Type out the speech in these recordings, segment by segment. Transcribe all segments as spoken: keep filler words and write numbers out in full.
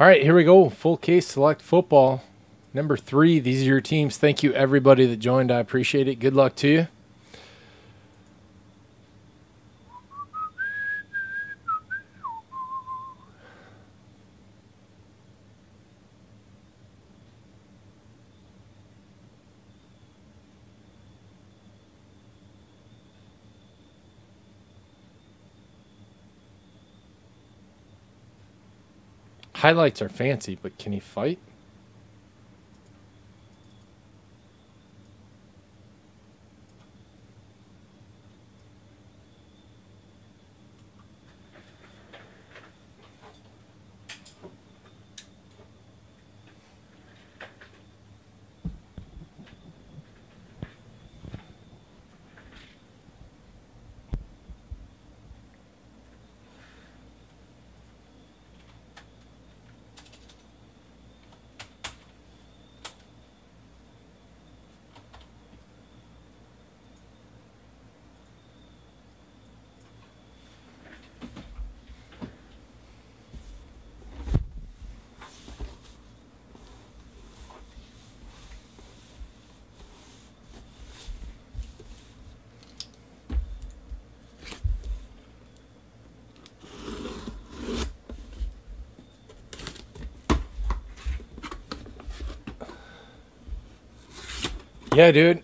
All right, here we go. Full case select football. Number three, these are your teams. Thank you, everybody that joined. I appreciate it. Good luck to you. Highlights are fancy, but can he fight? Yeah, dude,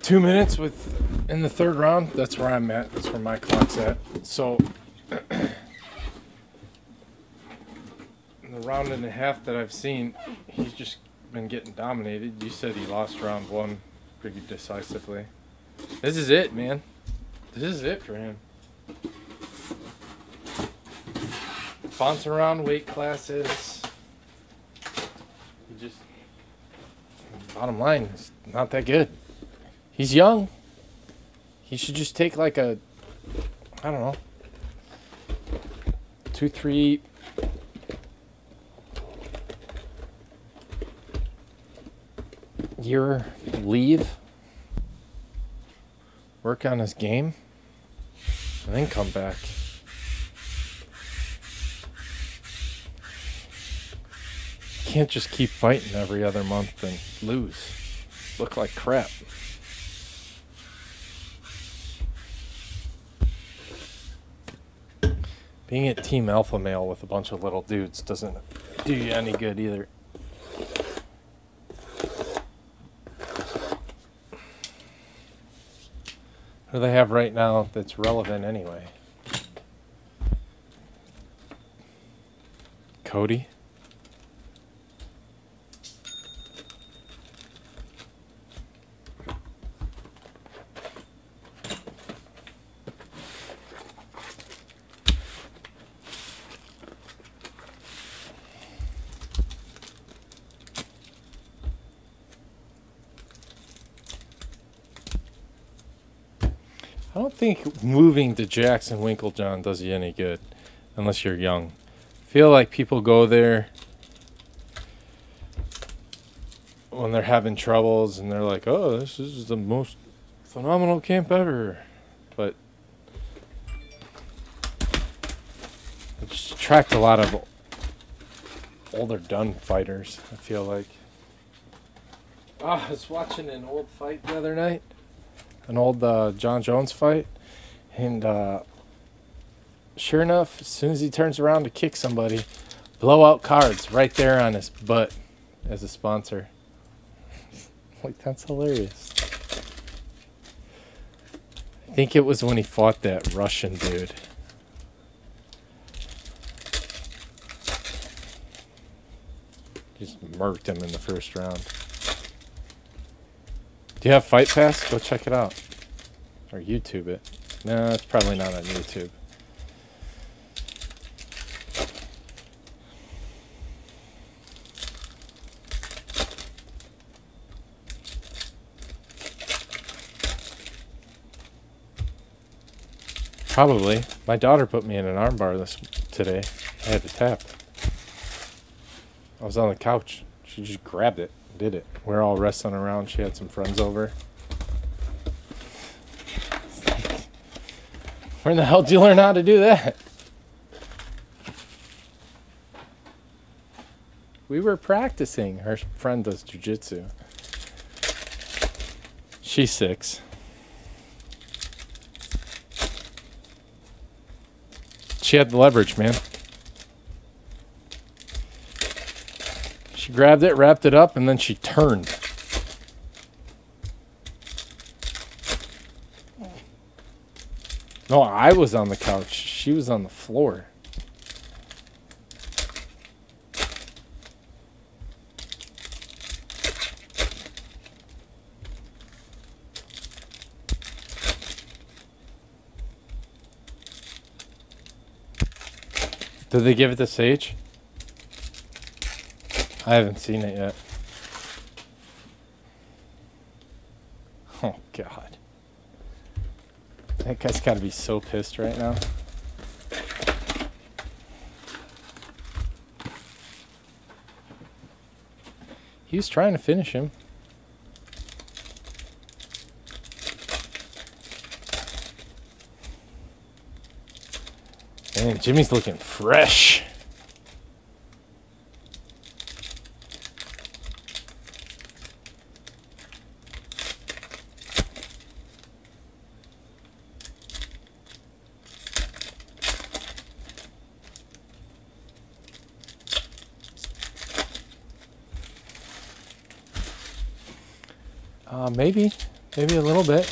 two minutes with in the third round. That's where I'm at. That's where my clock's at. So in the round and a half that I've seen, he's just been getting dominated. You said he lost round one pretty decisively. This is it, man. This is it for him. Bouncing around weight classes. He just... Bottom line, it's not that good. He's young. He should just take like a, I don't know, two, three. Year leave. Work on his game. And then come back. Can't just keep fighting every other month and lose. Look like crap. Being at Team Alpha Male with a bunch of little dudes doesn't do you any good either. What do they have right now that's relevant anyway? Cody? I don't think moving to Jackson Winklejohn does you any good unless you're young. I feel like people go there when they're having troubles and they're like, oh, this is the most phenomenal camp ever. But it just attracts a lot of older done fighters, I feel like. Oh, I was watching an old fight the other night. An old uh, John Jones fight, and uh, sure enough, as soon as he turns around to kick somebody, blowout cards right there on his butt as a sponsor. Like, that's hilarious. I think it was when he fought that Russian dude. Just murked him in the first round. Do you have Fight Pass? Go check it out. Or YouTube it. No, it's probably not on YouTube. Probably. My daughter put me in an armbar this today. I had to tap. I was on the couch. She just grabbed it. Did it. We're all wrestling around. She had some friends over. Where in the hell did you learn how to do that? We were practicing. Her friend does jujitsu. She's six. She had the leverage, man. She grabbed it, wrapped it up, and then she turned. No, I was on the couch. She was on the floor. Did they give it to Sage? I haven't seen it yet. Oh, God. That guy's got to be so pissed right now. He was trying to finish him. Man, Jimmy's looking fresh. Uh, maybe, maybe a little bit.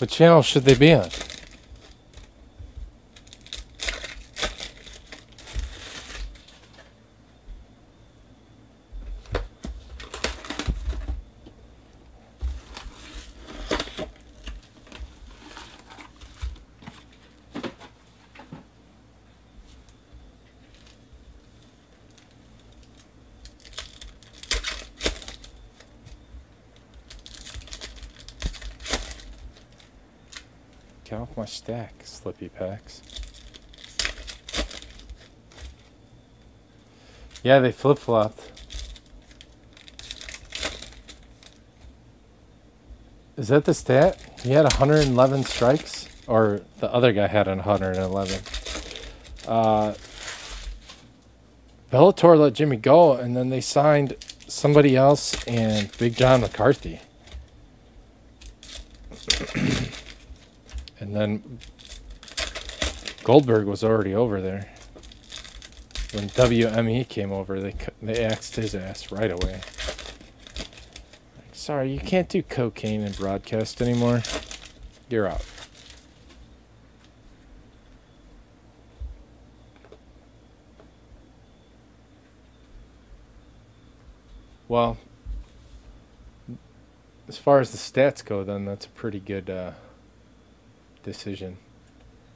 What channel should they be on? Get off my stack, Slippy Packs. Yeah, they flip-flopped. Is that the stat? He had one hundred eleven strikes? Or the other guy had one hundred eleven. Uh, Bellator let Jimmy go, and then they signed somebody else and Big John McCarthy. And then Goldberg was already over there. When W M E came over, they they axed his ass right away. Like, sorry, you can't do cocaine in broadcast anymore. You're out. Well, as far as the stats go, then that's a pretty good. Uh, decision.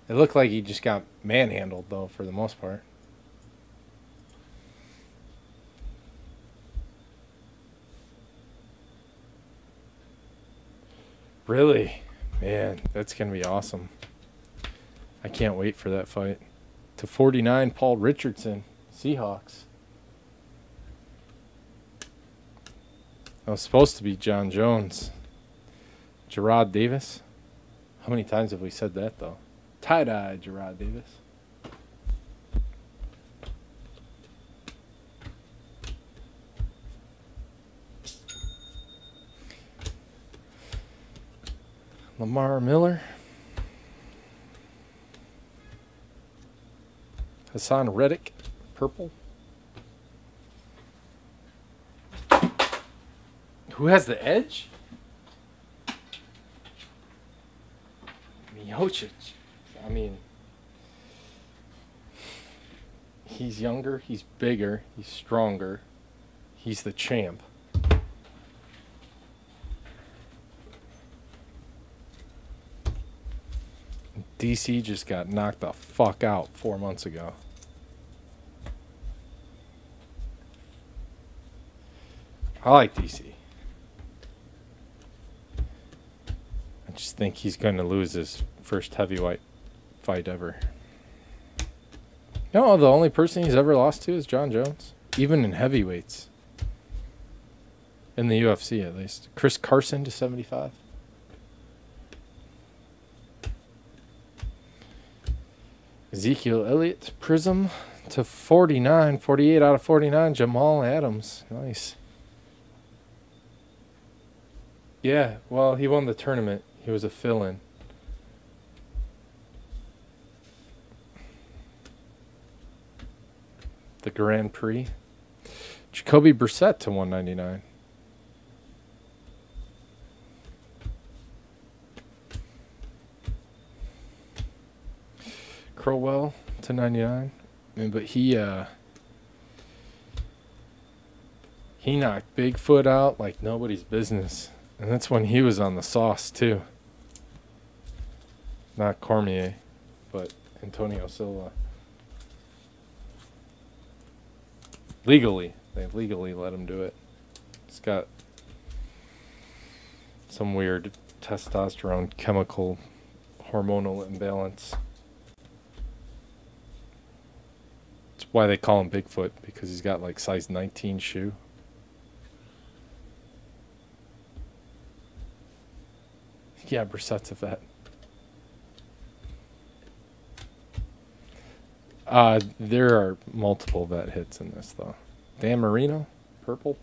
It looked like he just got manhandled though for the most part. Really? Man, that's gonna be awesome. I can't wait for that fight. To forty-nine, Paul Richardson, Seahawks. That was supposed to be John Jones. Gerard Davis. How many times have we said that, though? Tie-dye, Gerard Davis. Lamar Miller. Hassan Reddick, purple. Who has the edge? Miocic. I mean, he's younger, he's bigger, he's stronger, he's the champ. D C just got knocked the fuck out four months ago. I like D C. I just think he's going to lose his first heavyweight fight ever. No, the only person he's ever lost to is John Jones. Even in heavyweights. In the U F C, at least. Chris Carson to seventy-five. Ezekiel Elliott, Prism to forty-nine. forty-eight out of forty-nine. Jamal Adams. Nice. Yeah, well, he won the tournament. He was a fill-in. The Grand Prix. Jacoby Brissett to one ninety-nine. Crowell to ninety-nine. I mean, but he uh he knocked Bigfoot out like nobody's business. And that's when he was on the sauce too. Not Cormier, but Antonio Silva. Legally. They legally let him do it. It's got some weird testosterone chemical hormonal imbalance. That's why they call him Bigfoot, because he's got like size nineteen shoe. Yeah, Brissett's a vet. Uh, there are multiple vet hits in this, though. Dan Marino, purple.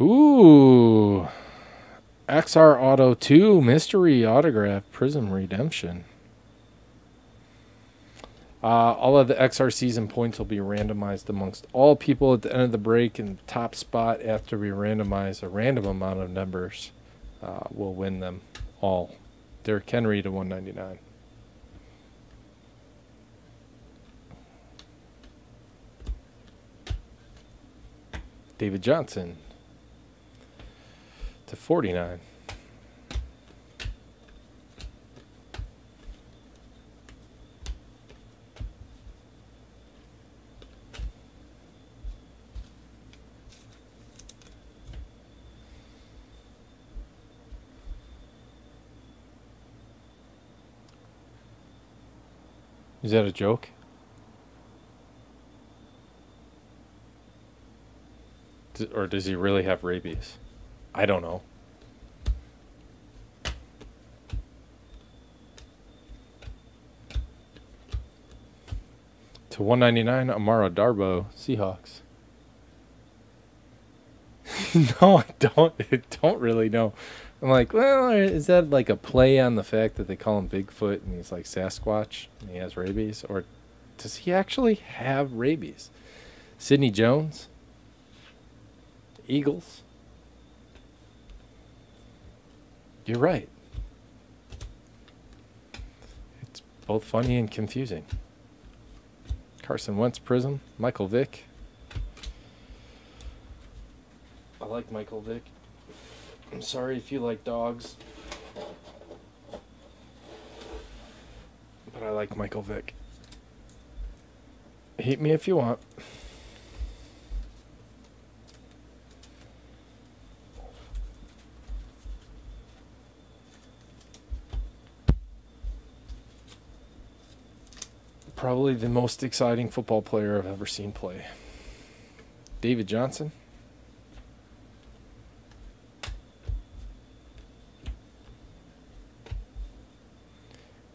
Ooh. X R Auto two, mystery autograph, Prism Redemption. Uh, all of the X R season points will be randomized amongst all people at the end of the break, and the top spot after we randomize a random amount of numbers uh, will win them all. Derrick Henry to one ninety-nine. David Johnson to forty-nine. Is that a joke? D- or does he really have rabies? I don't know. To one ninety-nine, Amara Darbo, Seahawks. No, I don't. I don't really know. I'm like, well, is that like a play on the fact that they call him Bigfoot and he's like Sasquatch and he has rabies? Or does he actually have rabies? Sidney Jones? Eagles? You're right. It's both funny and confusing. Carson Wentz Prism. Michael Vick. I like Michael Vick. I'm sorry if you like dogs, but I like Michael Vick. Hate me if you want. Probably the most exciting football player I've ever seen play. David Johnson.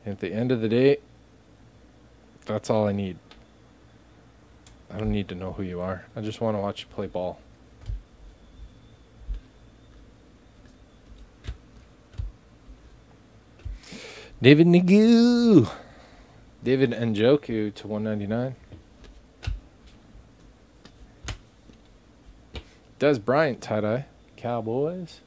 At the end of the day, that's all I need. I don't need to know who you are. I just want to watch you play ball. David Njoku. David Njoku to one ninety-nine. Des Bryant tie-dye. Cowboys.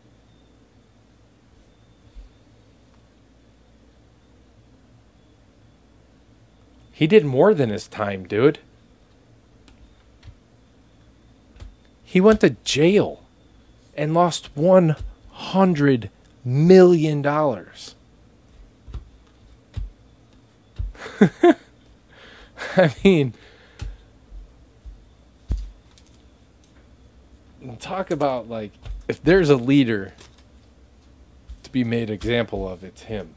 He did more than his time, dude. He went to jail and lost one hundred million dollars. I mean, talk about, like, if there's a leader to be made an example of, it's him.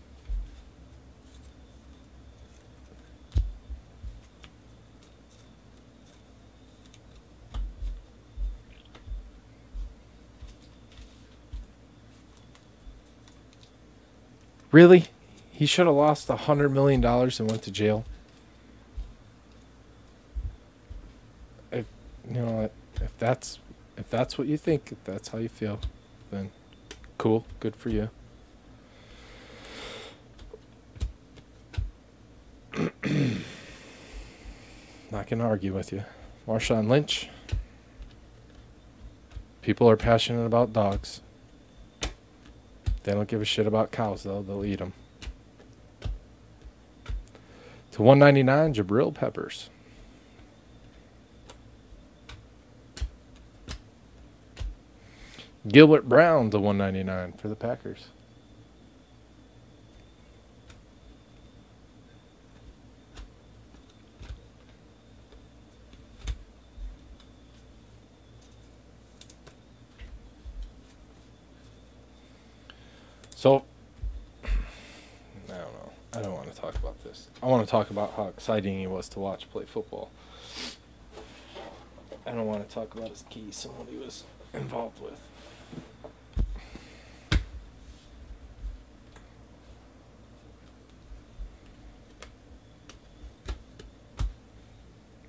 Really? He should have lost one hundred million dollars and went to jail. If, you know, if that's, if that's what you think, if that's how you feel, then cool. Good for you. Not going to argue with you. Marshawn Lynch. People are passionate about dogs. They don't give a shit about cows, though. They'll eat them. To one ninety-nine, Jabril Peppers. Gilbert Brown to one ninety-nine for the Packers. So, I don't know. I don't want to talk about this. I want to talk about how exciting he was to watch play football. I don't want to talk about his keys and what he was involved with.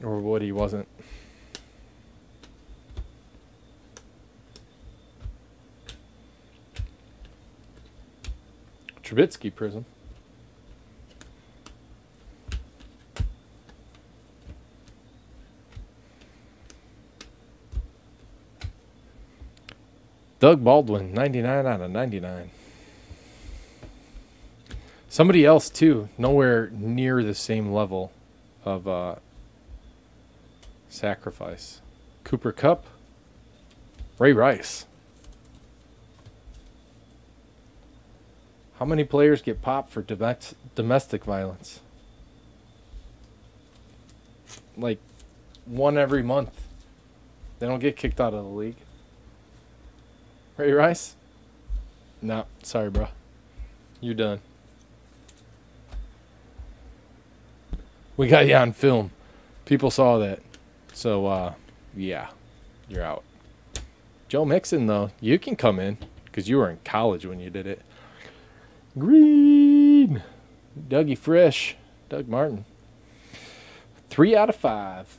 Or what he wasn't. Trubisky Prism. Doug Baldwin, ninety-nine out of ninety-nine. Somebody else, too. Nowhere near the same level of uh, sacrifice. Cooper Kupp. Ray Rice. How many players get popped for domestic violence? Like, one every month. They don't get kicked out of the league. Ray Rice? No, sorry, bro. You're done. We got you on film. People saw that. So, uh, yeah, you're out. Joe Mixon, though, you can come in because you were in college when you did it. Green. Dougie Fresh. Doug Martin. Three out of five.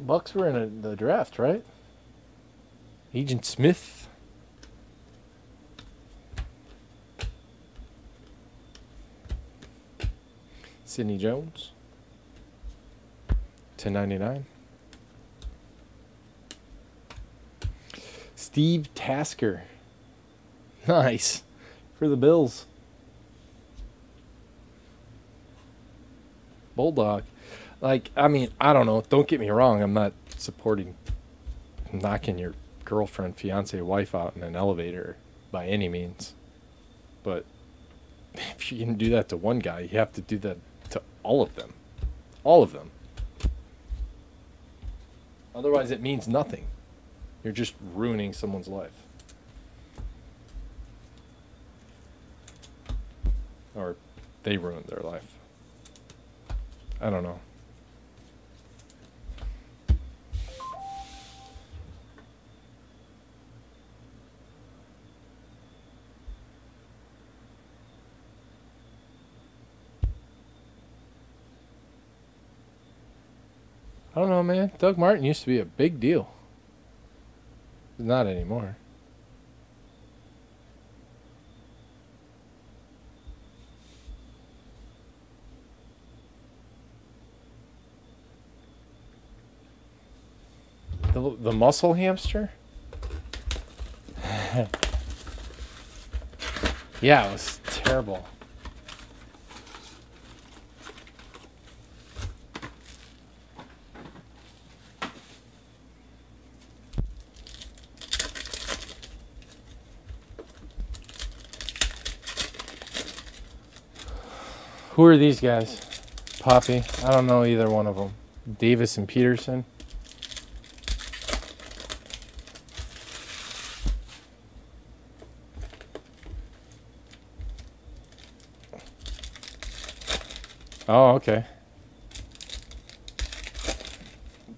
Bucks were in a, the draft, right? Agent Smith. Sidney Jones. ten ninety-nine. Steve Tasker. Nice. For the Bills. Bulldog. Like, I mean, I don't know. Don't get me wrong. I'm not supporting knocking your girlfriend, fiance, wife out in an elevator by any means. But if you can do that to one guy, you have to do that to all of them. All of them. Otherwise, it means nothing. You're just ruining someone's life. Or they ruined their life. I don't know. I don't know, man. Doug Martin used to be a big deal. Not anymore. The, the muscle hamster? Yeah, it was terrible. Who are these guys? Poppy? I don't know either one of them. Davis and Peterson? Oh, okay.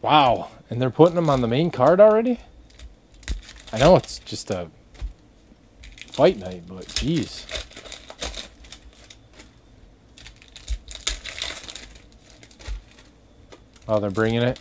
Wow. And they're putting them on the main card already? I know it's just a fight night, but jeez. Oh, they're bringing it.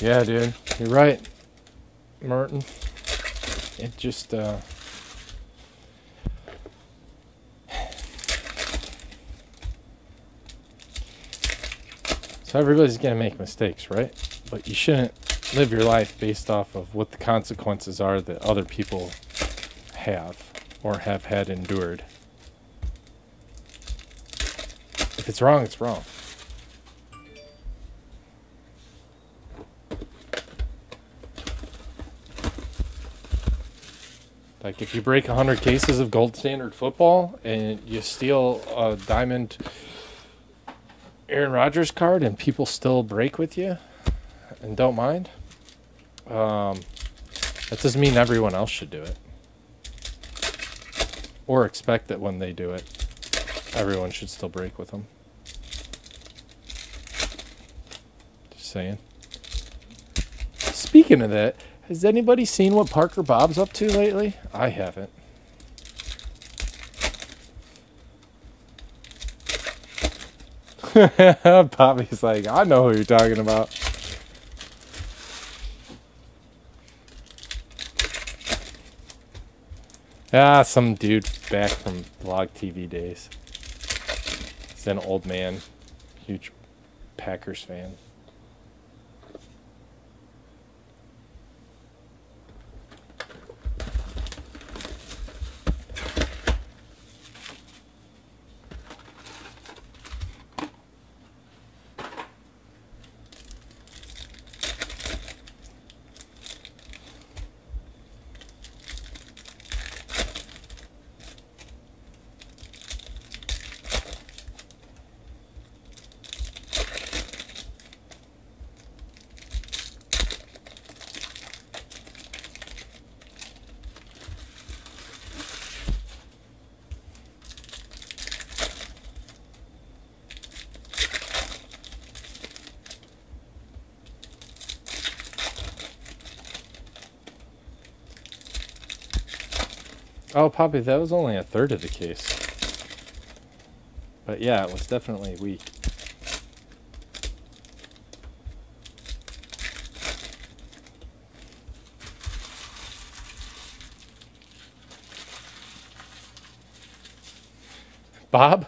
Yeah, dude, you're right, Martin. It just, uh... so everybody's gonna make mistakes, right? But you shouldn't live your life based off of what the consequences are that other people have or have had endured. If it's wrong, it's wrong. Like if you break one hundred cases of gold standard football and you steal a diamond Aaron Rodgers card and people still break with you and don't mind, um, that doesn't mean everyone else should do it. Or expect that when they do it, everyone should still break with them. Just saying. Speaking of that... has anybody seen what Parker Bob's up to lately? I haven't. Bobby's like, I know who you're talking about. Ah, some dude back from Vlog T V days. He's an old man. Huge Packers fan. Oh, Poppy, that was only a third of the case. But yeah, it was definitely weak. Bob?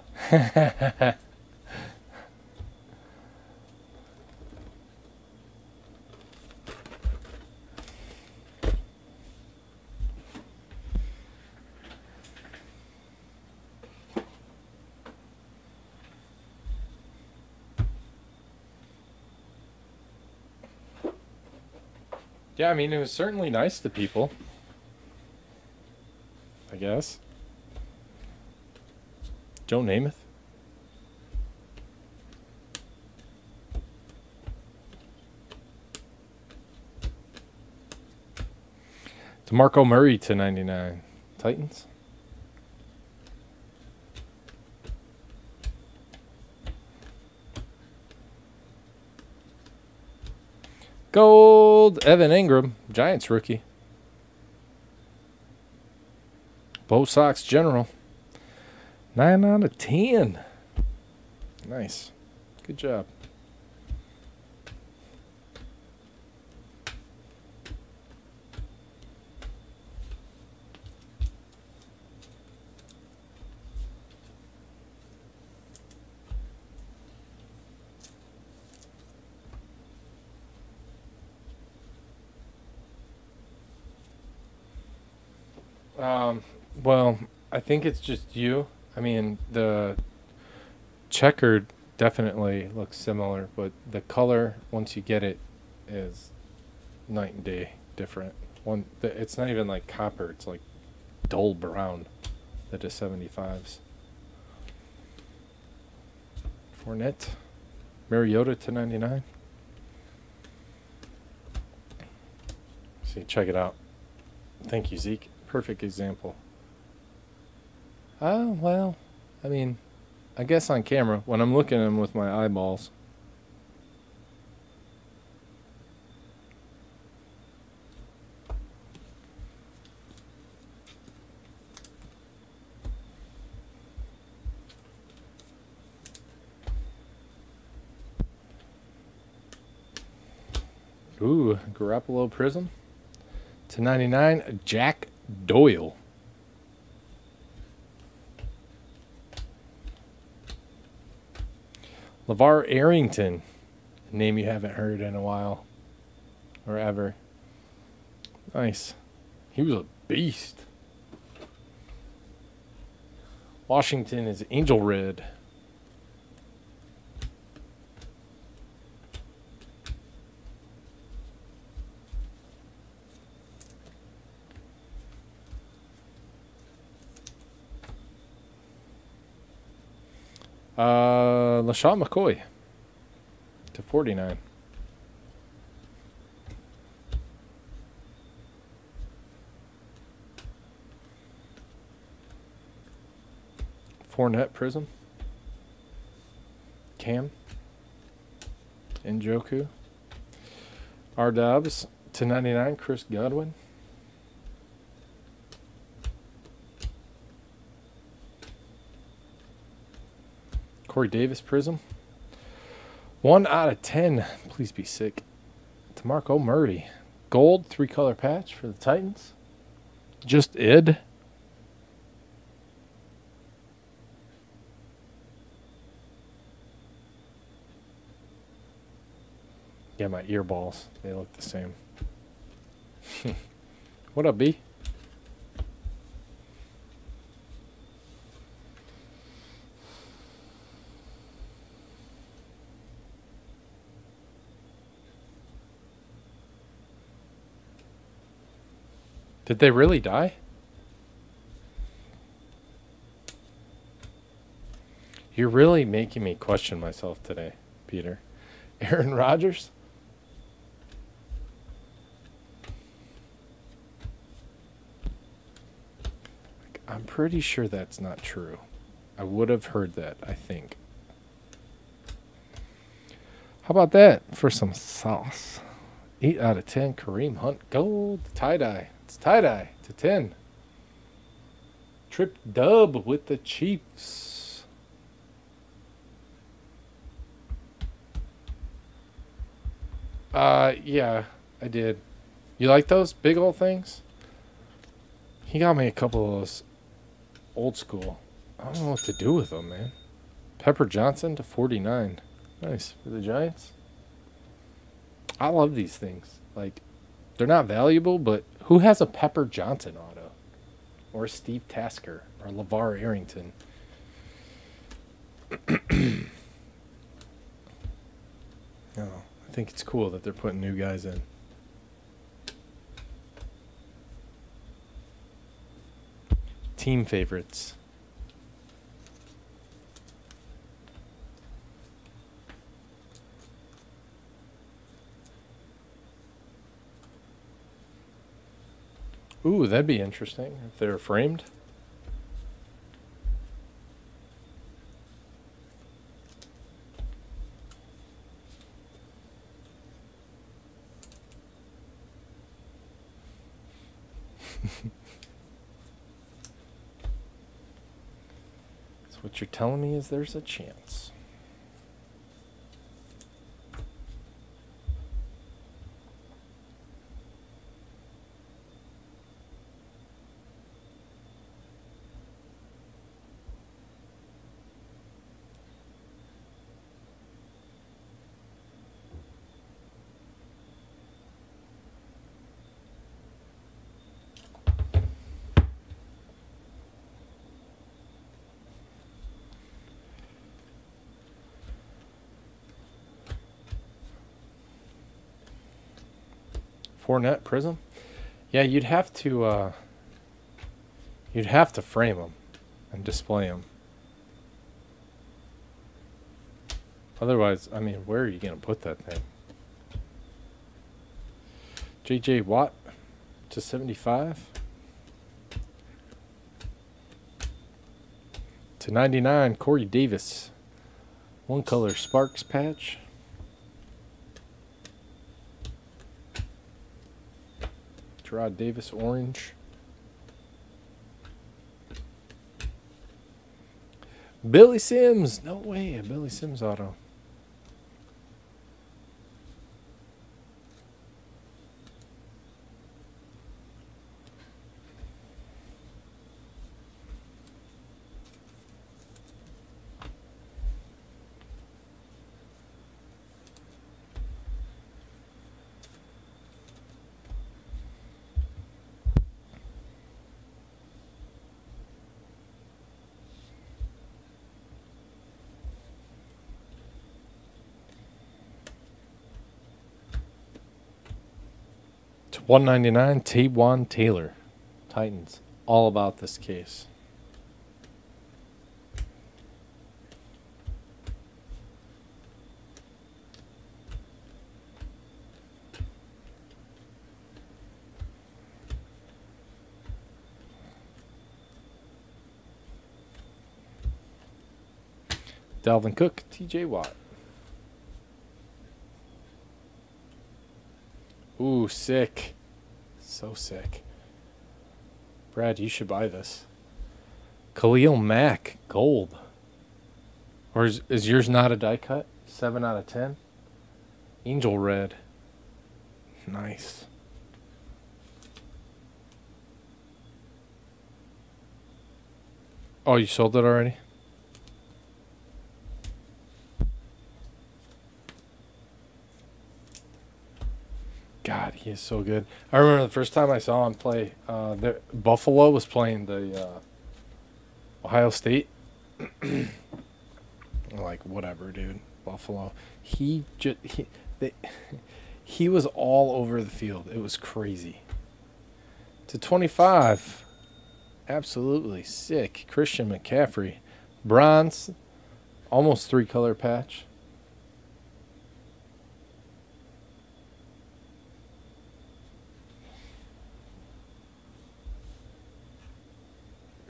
Yeah, I mean, it was certainly nice to people, I guess. Joe Namath. DeMarco Murray to ninety-nine. Titans. Gold, Evan Ingram, Giants rookie. Bo Sox General. nine out of ten. Nice. Good job. Um, Well, I think it's just you. I mean, the checkered definitely looks similar, but the color, once you get it, is night and day different. One, it's not even like copper. It's like dull brown. The seventy-fives. Fournette. Mariota two ninety-nine. See, check it out. Thank you, Zeke. Perfect example. Oh, well, I mean, I guess on camera, when I'm looking at them with my eyeballs. Ooh, Garoppolo Prism. two ninety-nine, Jack Doyle. LeVar Arrington, a name you haven't heard in a while or ever. Nice. He was a beast. Washington is Angel Red. Uh, LaShawn McCoy to forty-nine. Fournette Prism. Cam. Njoku. R Dobbs to ninety-nine. Chris Godwin. Corey Davis Prism. One out of ten. Please be sick. DeMarco Murray. Gold, three color patch for the Titans. Just id. Yeah, my ear balls. They look the same. What up, B? Did they really die? You're really making me question myself today, Peter. Aaron Rodgers? I'm pretty sure that's not true. I would have heard that, I think. How about that for some sauce? eight out of ten, Kareem Hunt Gold, tie-dye. Tie-dye to ten. Trip dub with the Chiefs. Uh, yeah, I did. You like those big old things? He got me a couple of those old school. I don't know what to do with them, man. Pepper Johnson to forty-nine. Nice. For the Giants. I love these things. Like, they're not valuable, but who has a Pepper Johnson auto? Or Steve Tasker? Or LeVar Arrington? Oh, I think it's cool that they're putting new guys in. Team favorites. Ooh, that'd be interesting if they're framed. So what you're telling me is there's a chance. Fournette Prism? Yeah, you'd have to uh, you'd have to frame them and display them. Otherwise, I mean, where are you going to put that thing? J J Watt to seventy-five. To ninety-nine, Corey Davis. One color Sparks patch. Gerard Davis orange. Billy Sims. No way. A Billy Sims auto. one ninety-nine, Taewon Taylor, Titans. All about this case. Dalvin Cook, T J Watt. Ooh, sick. So sick. Brad, you should buy this. Khalil Mack, gold. Or is, is yours not a die cut? seven out of ten. Angel red. Nice. Oh, you sold it already? God, he is so good. I remember the first time I saw him play. Uh, the, Buffalo was playing the uh, Ohio State. Like, whatever, dude. Buffalo. He just he they, he was all over the field. It was crazy. To twenty-five, absolutely sick. Christian McCaffrey, bronze, almost three color patch.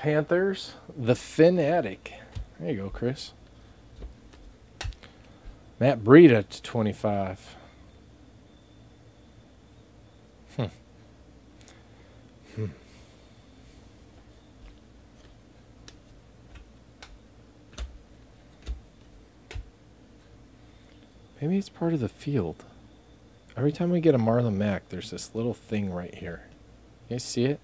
Panthers, the Fanatic. There you go, Chris. Matt Breida to twenty-five. Hmm. Hmm. Maybe it's part of the field. Every time we get a Marlon Mack, there's this little thing right here. You guys see it?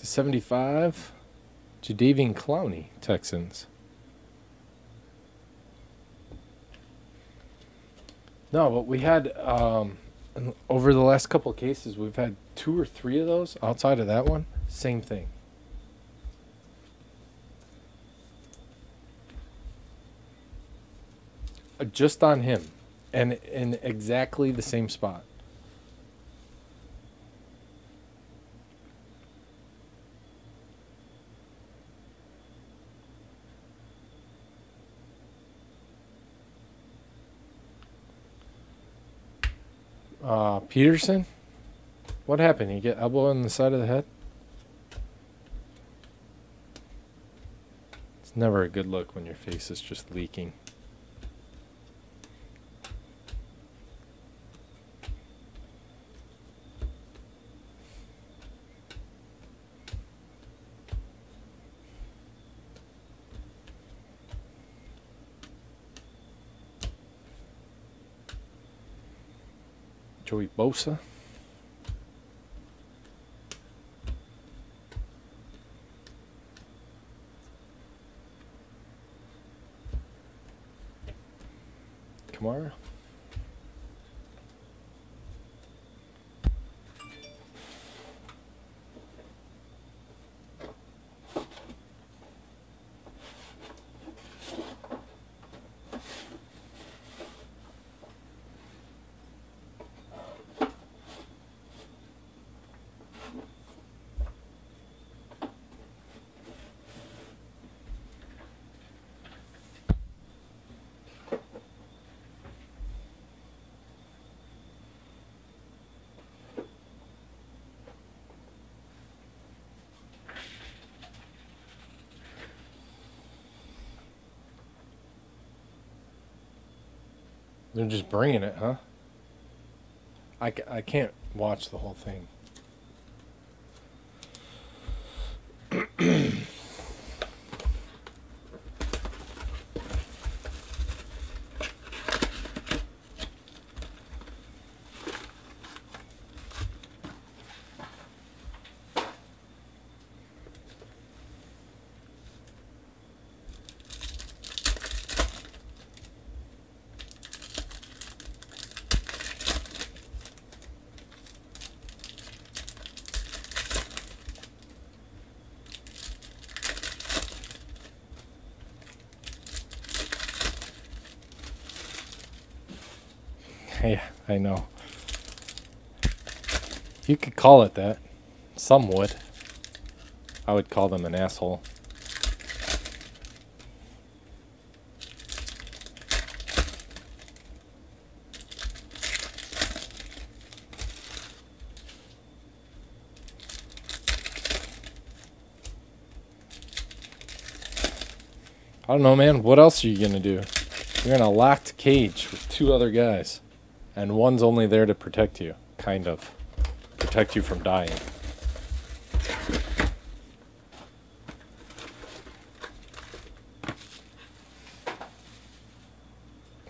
seventy-five, Jadeveon Clowney, Texans. No, but we had, um, over the last couple of cases, we've had two or three of those. Outside of that one, same thing. Just on him, and in exactly the same spot. Uh, Peterson? What happened? You get elbow on the side of the head? It's never a good look when your face is just leaking. Joey Bosa. Kamara. They're just bringing it, huh? I, I can't watch the whole thing. Yeah, I know. You could call it that. Some would. I would call them an asshole. I don't know, man. What else are you gonna do? You're in a locked cage with two other guys. And one's only there to protect you, kind of. Protect you from dying.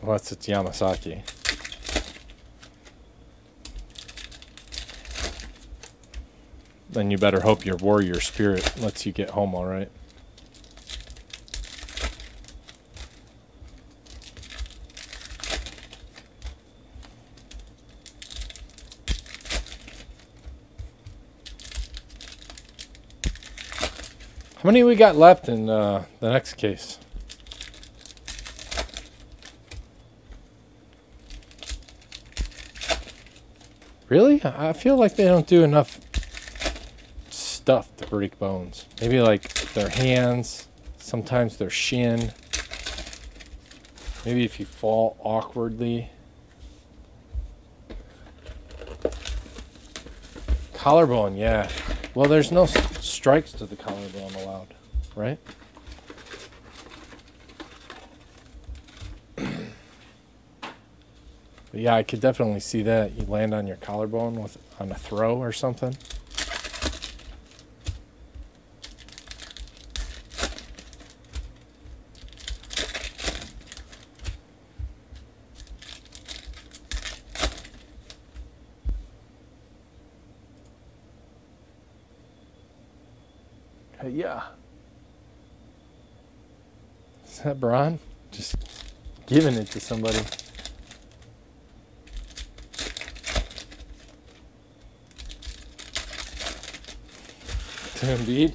Unless it's Yamasaki. Then you better hope your warrior spirit lets you get home all right. How many we got left in uh, the next case? Really? I feel like they don't do enough stuff to break bones. Maybe like their hands, sometimes their shin. Maybe if you fall awkwardly. Collarbone, yeah. Well, there's no strikes to the collarbone allowed, right? Yeah, I could definitely see that. You land on your collarbone with on a throw or something. Yeah. Is that Bron? Just giving it to somebody. To Embiid?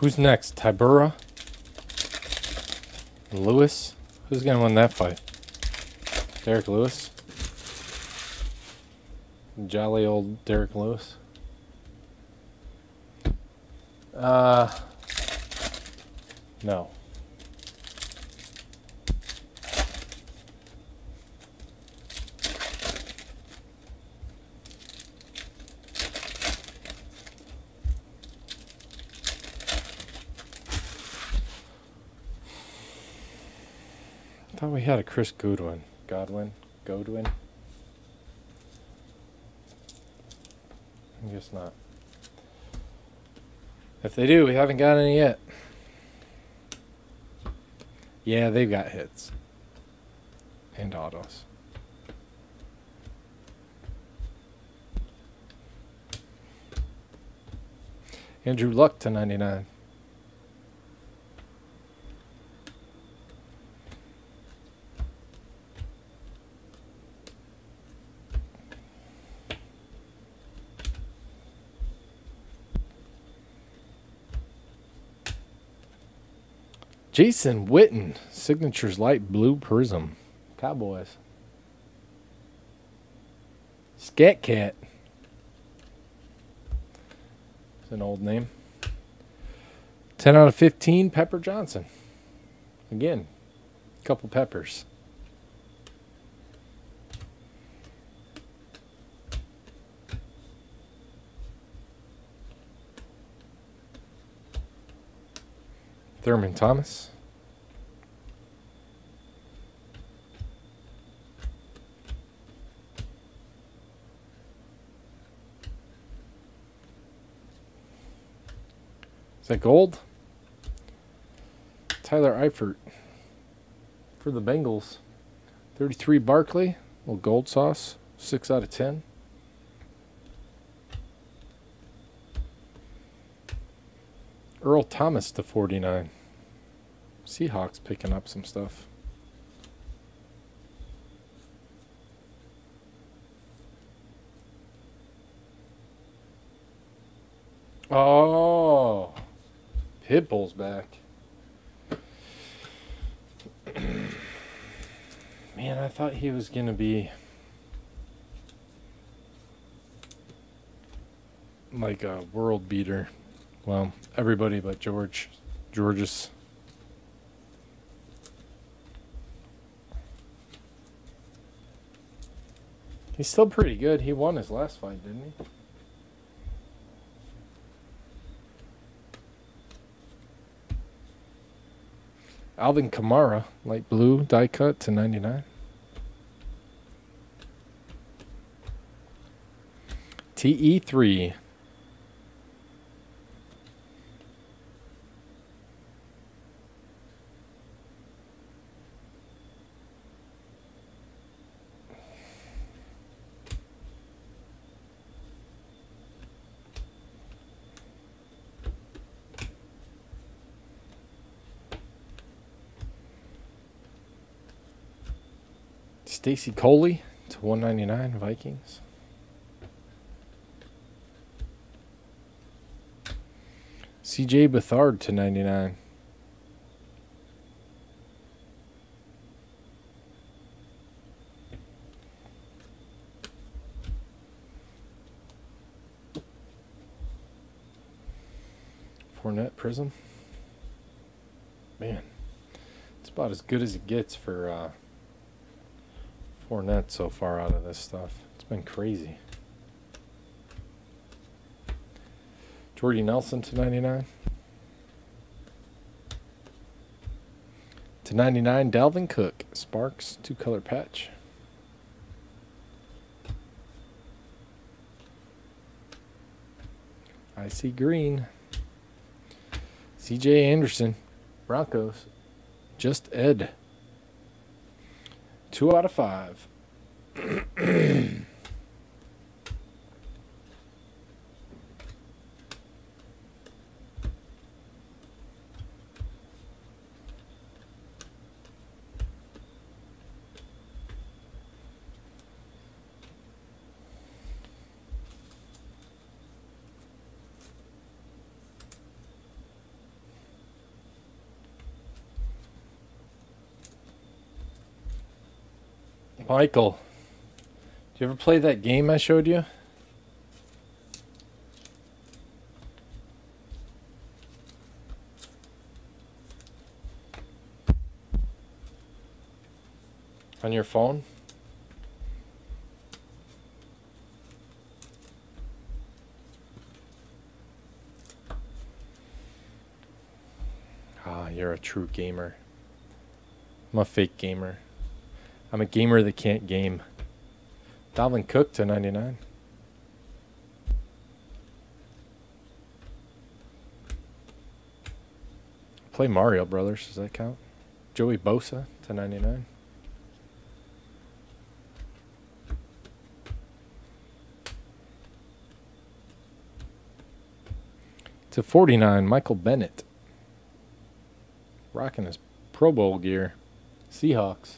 Who's next? Tybura? Lewis? Who's going to win that fight? Derek Lewis? Jolly old Derek Lewis? Uh, no. We had a Chris Goodwin, Godwin, Godwin. I guess not. If they do, we haven't got any yet. Yeah, they've got hits and autos. Andrew Luck to ninety-nine. Jason Witten, Signatures Light Blue Prism. Cowboys. Scat Cat. It's an old name. ten out of fifteen, Pepper Johnson. Again, a couple peppers. Thurman Thomas. Is that gold? Tyler Eifert for the Bengals. thirty-three Barkley, little gold sauce, six out of ten. Earl Thomas to forty-nine. Seahawks picking up some stuff. Oh, Pitbull's back. Man, I thought he was gonna be like a world beater. Well, everybody but George, Georges. He's still pretty good. He won his last fight, didn't he? Alvin Kamara, light blue, die cut to ninety-nine. T E three. Stacy Coley to one ninety-nine, Vikings. C J Beathard to ninety-nine. Fournette Prism. Man, it's about as good as it gets for... Uh, Fournette so far out of this stuff. It's been crazy. Jordy Nelson to ninety-nine. To ninety-nine, Dalvin Cook. Sparks, two-color patch. I see green. C J Anderson. Broncos. Just Ed. Two out of five. Michael, do you ever play that game I showed you? On your phone? Ah, you're a true gamer. I'm a fake gamer. I'm a gamer that can't game. Dalvin Cook to ninety-nine. Play Mario Brothers, does that count? Joey Bosa to ninety-nine. to forty-nine, Michael Bennett. Rocking his Pro Bowl gear. Seahawks.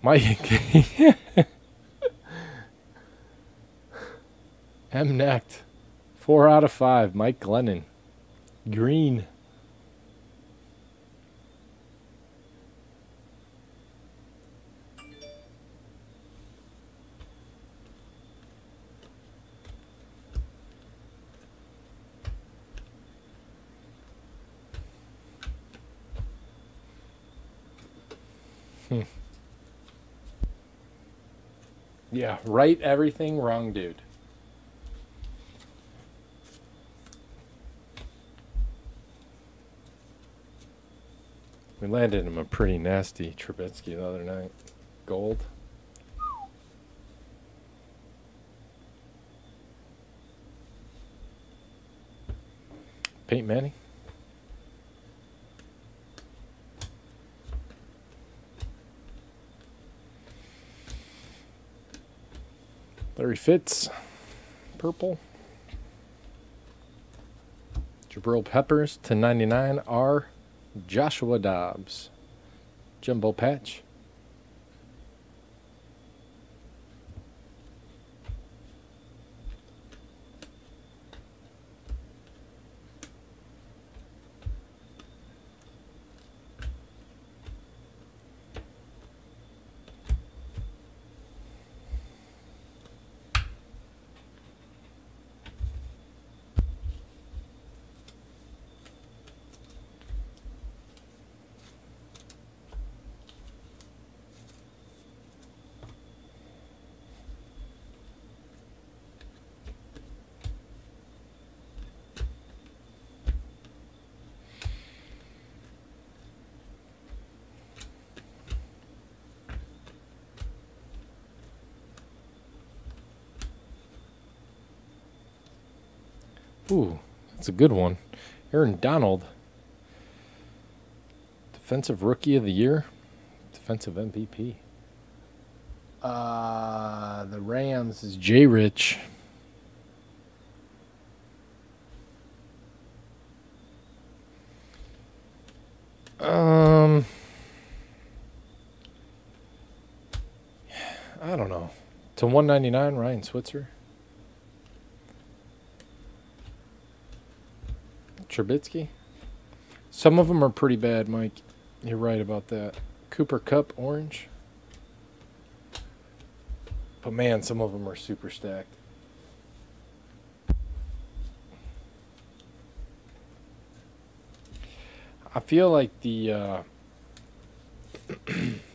Mike. M-necked. Four out of five. Mike Glennon. Green. Hmm. Yeah, right everything, wrong dude. We landed him a pretty nasty Trubisky the other night. Gold. Peyton Manning. Larry Fitz. Purple. Jabril Peppers to ninety-nine. R. Joshua Dobbs, Jumbo Patch. Ooh, that's a good one. Aaron Donald. Defensive Rookie of the Year. Defensive M V P. Uh, the Rams is Jay Rich. Um, I don't know. To one ninety-nine, Ryan Switzer. Trubisky. Some of them are pretty bad, Mike. You're right about that. Cooper Cup, orange. But man, some of them are super stacked. I feel like the uh,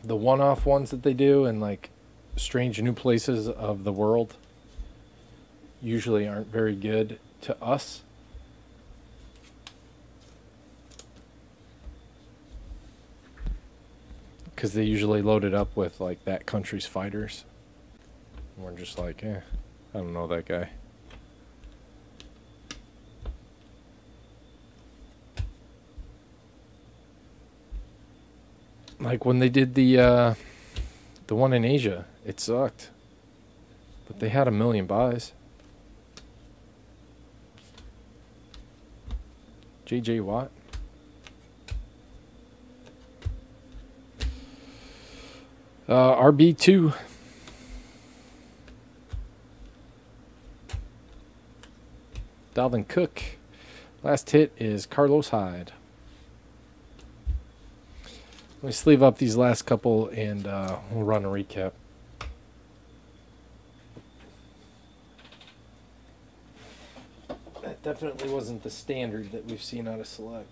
the one-off ones that they do in like strange new places of the world usually aren't very good to us. Because they usually load it up with, like, that country's fighters. And we're just like, eh, I don't know that guy. Like, when they did the, uh, the one in Asia, it sucked. But they had a million buys. J J Watt. Uh, R B two. Dalvin Cook. Last hit is Carlos Hyde. Let me sleeve up these last couple and uh, we'll run a recap. That definitely wasn't the standard that we've seen out of Select.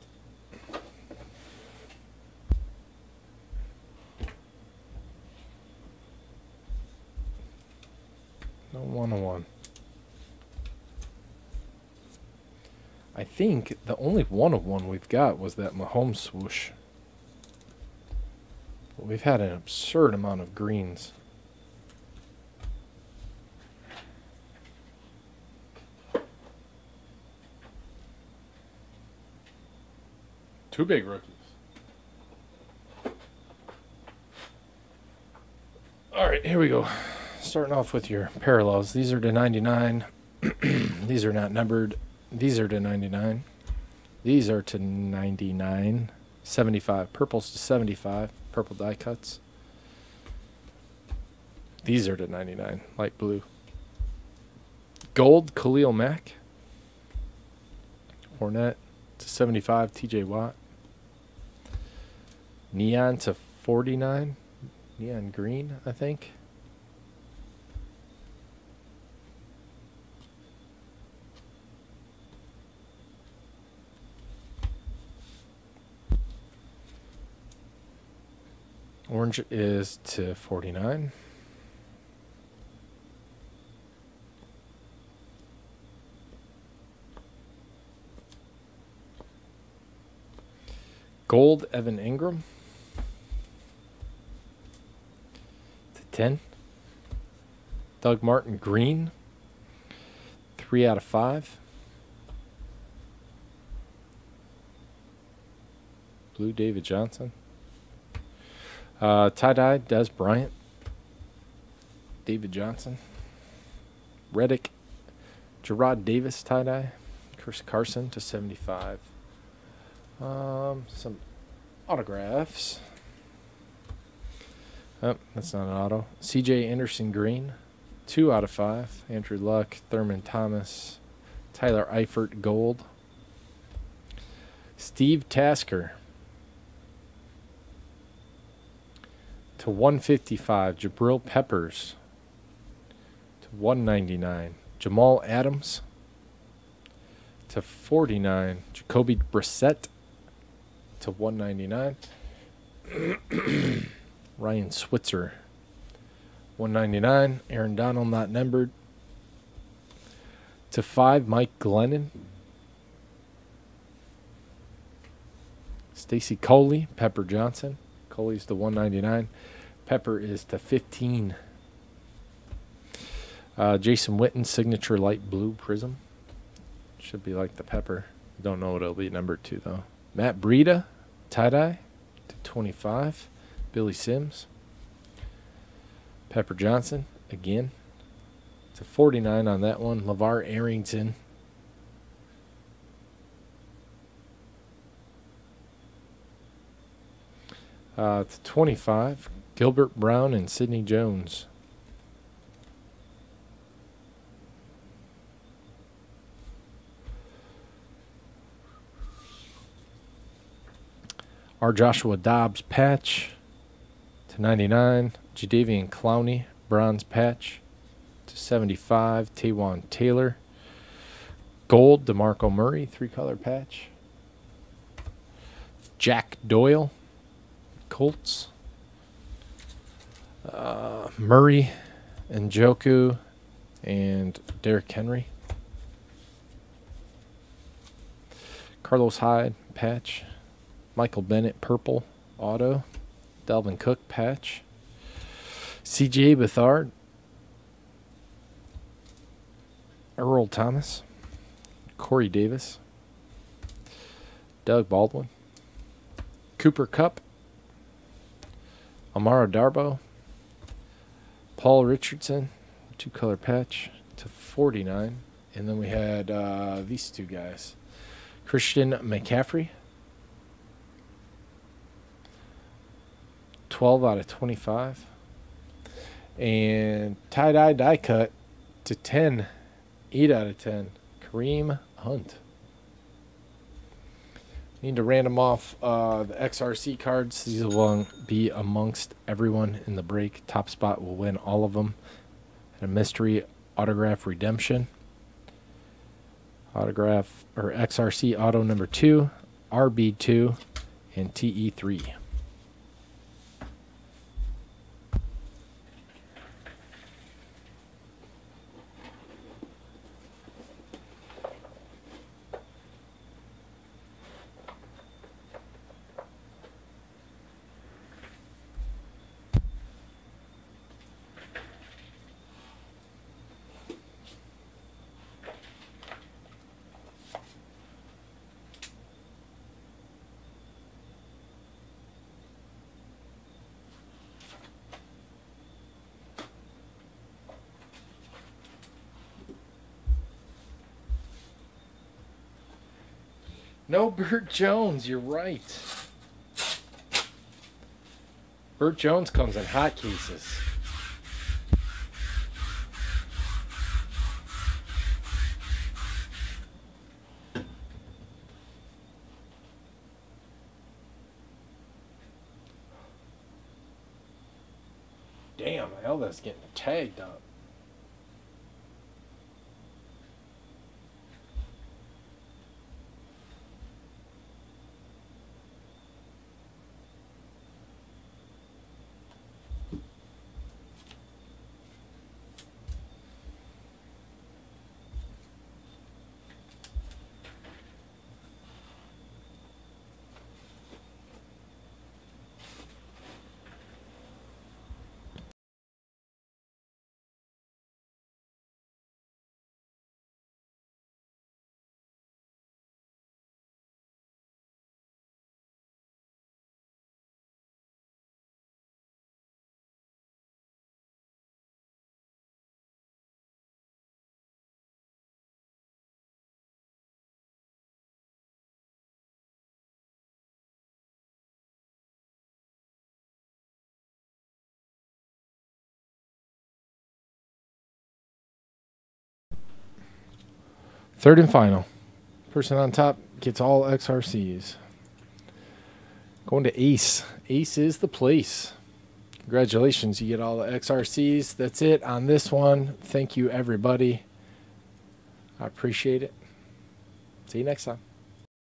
No one-on-one. I think the only one-on-one we've got was that Mahomes swoosh. But we've had an absurd amount of greens. Two big rookies. All right, here we go. Starting off with your parallels. These are to ninety-nine. These are not numbered. These are to ninety-nine. These are to ninety-nine. seventy-five. Purple's to seventy-five. Purple die cuts. These are to ninety-nine. Light blue. Gold, Khalil Mack. Fournette to seventy-five. T J Watt. Neon to forty-nine. Neon green, I think. Orange is to forty-nine. Gold, Evan Ingram. To ten. Doug Martin, green. Three out of five. Blue, David Johnson. Uh, tie-dye, Des Bryant, David Johnson, Reddick, Gerard Davis tie-dye, Chris Carson to seventy-five. Um, some autographs. Oh, that's not an auto. C J Anderson green, two out of five. Andrew Luck, Thurman Thomas, Tyler Eifert gold, Steve Tasker. To one fifty-five, Jabril Peppers. To one ninety-nine, Jamal Adams. To forty-nine, Jacoby Brissett. To one ninety-nine, Ryan Switzer. one ninety-nine, Aaron Donald, not numbered. To five, Mike Glennon. Stacy Coley, Pepper Johnson. Coley's to one ninety-nine. Pepper is to fifteen. Uh, Jason Witten, signature light blue prism. Should be like the Pepper. Don't know what it'll be numbered to, though. Matt Breida, tie-dye, to twenty-five. Billy Sims. Pepper Johnson, again, to forty-nine on that one. LeVar Arrington. Uh, to twenty-five, Gilbert Brown and Sidney Jones. Our Joshua Dobbs patch to ninety-nine, Jadeveon Clowney bronze patch to seventy-five, Taywan Taylor gold, DeMarco Murray three color patch, Jack Doyle. Colts, uh, Murray, Njoku, and Derrick Henry. Carlos Hyde, patch. Michael Bennett, purple, auto. Dalvin Cook, patch. C J Beathard. Earl Thomas. Corey Davis. Doug Baldwin. Cooper Kupp. Amara Darbo, Paul Richardson, two-color patch to forty-nine. And then we had uh, these two guys. Christian McCaffrey, twelve out of twenty-five. And tie-dye die cut to ten, eight out of ten. Kareem Hunt. Need to random off uh, the X R C cards. These will be amongst everyone in the break. Top spot will win all of them. And a mystery autograph redemption. Autograph or X R C auto number two, R B two, and T E three. No, Burt Jones, you're right. Burt Jones comes in hot cases. Damn, Elda's getting tagged up. Third and final. Person on top gets all X R Cs. Going to Ace. Ace is the place. Congratulations, you get all the X R Cs. That's it on this one. Thank you, everybody. I appreciate it. See you next time.